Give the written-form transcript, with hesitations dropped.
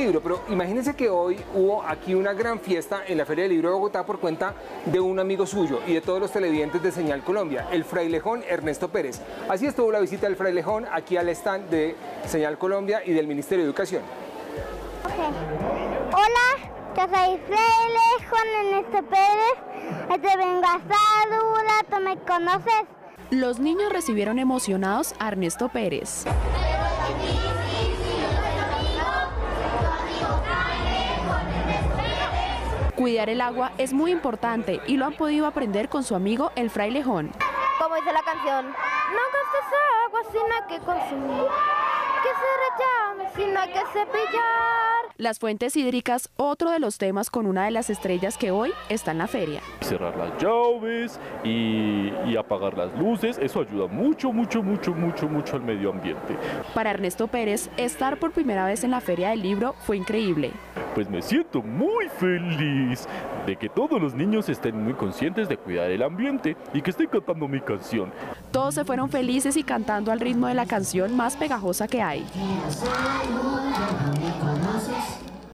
Libro, pero imagínense que hoy hubo aquí una gran fiesta en la Feria del Libro de Bogotá por cuenta de un amigo suyo y de todos los televidentes de Señal Colombia, el Frailejón Ernesto Pérez. Así estuvo la visita del Frailejón aquí al stand de Señal Colombia y del Ministerio de Educación. Okay. Hola, yo soy Frailejón Ernesto Pérez, te vengo a saludar, tú me conoces. Los niños recibieron emocionados a Ernesto Pérez. Cuidar el agua es muy importante y lo han podido aprender con su amigo el Frailejón. Como dice la canción, no gastes agua sino que consumir, que se rechame sino que cepillar. Las fuentes hídricas, otro de los temas con una de las estrellas que hoy está en la feria. Cerrar las llaves y apagar las luces, eso ayuda mucho al medio ambiente. Para Ernesto Pérez, estar por primera vez en la Feria del Libro fue increíble. Pues me siento muy feliz de que todos los niños estén muy conscientes de cuidar el ambiente y que estén cantando mi canción. Todos se fueron felices y cantando al ritmo de la canción más pegajosa que hay.